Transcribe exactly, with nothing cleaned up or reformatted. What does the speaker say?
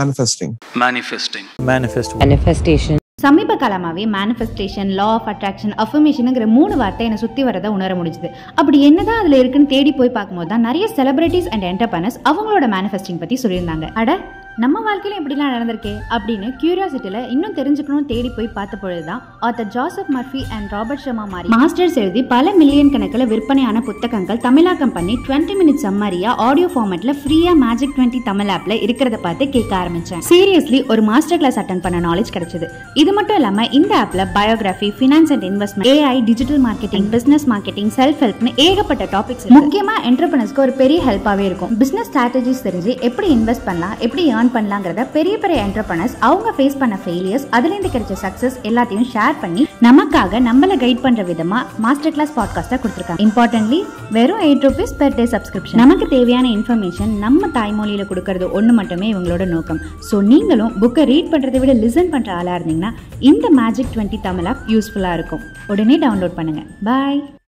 manifesting. Manifesting. Manifesting. Manifestation. சமீப காலமாகவே manifestation, law of attraction, அஃபர்மேஷனுங்கிற மூணு வார்த்தை என்னை சுற்றி வரதை உணர முடிஞ்சுது. அப்படி என்ன தான் அதில் இருக்குன்னு தேடி போய் பார்க்கும்போது தான் நிறைய செலிபிரிட்டிஸ் அண்ட் என்டர்பிரனர்ஸ் அவங்களோட மேனிஃபெஸ்டிங் பற்றி சொல்லியிருந்தாங்க. அட நம்ம வாழ்க்கையில் எப்படிலாம் நடந்திருக்கே அப்படின்னு கியூரியாசிட்டியில் இன்னும் தெரிஞ்சுக்கணும் தேடி போய் பார்த்த பொழுது தான் author Joseph Murphy and Robert Sharma மாதிரி மாஸ்டர்ஸ் எழுதி பல மில்லியன் கணக்கில் விற்பனையான புத்தகங்கள் தமிழாக்கம் பண்ணி டுவெண்ட்டி மினிட்ஸ் சம்மரியாக ஆடியோ ஃபார்மேட்டில் ஃப்ரீயாக மேஜிக் டுவெண்ட்டி தமிழ் ஆப்பில் இருக்கிறத பார்த்து கேட்க ஆரம்பித்தேன். சீரியஸ்லி ஒரு மாஸ்டர் கிளாஸ் அட்டன் பண்ண நாலேஜ் கிடைச்சிது. இது மட்டும் இல்லாமல் இந்த ஆப்பில் biography, finance and investment, AI, digital marketing, business marketing, self ஹெல்ப்னு ஏகப்பட்ட டாபிக்ஸ் முக்கியமாக என்டர்பிரனர்ஸ்க்கு ஒரு பெரிய ஹெல்ப்பாகவே இருக்கும். பிஸ்னஸ் ஸ்ட்ராட்டஜிஸ் தெரிஞ்சு எப்படி இன்வெஸ்ட் பண்ணலாம், எப்படி பண்ணலாங்கிறத பெரிய பெரிய என்டர்பிரனர்ஸ் அவங்க ஃபேஸ் பண்ண ஃபெயிலியர்ஸ், அதிலிருந்து கிடைச்ச சக்சஸ் எல்லாத்தையும் ஷேர் பண்ணி நமக்காக நம்மளை கைட் பண்ற விதமா மாஸ்டர் கிளாஸ் பாட்காஸ்டா கொடுத்திருக்காங்க. இம்பார்ட்டன்ட்லி வெறும் eight rupees per day subscription. நமக்கு தேவையான இன்ஃபர்மேஷன் நம்ம தாய்மொழியில கொடுக்கறது ஒன்று மட்டுமே இவங்களோட நோக்கம். ஸோ நீங்களும் புக்கை ரீட் பண்றதை விட லிசன் பண்ற ஆளா இருந்தீங்கன்னா இந்த மேஜிக் டுவெண்ட்டி தமிழ் ஆப் யூஸ்ஃபுல்லா இருக்கும். உடனே டவுன்லோட் பண்ணுங்க. பாய்.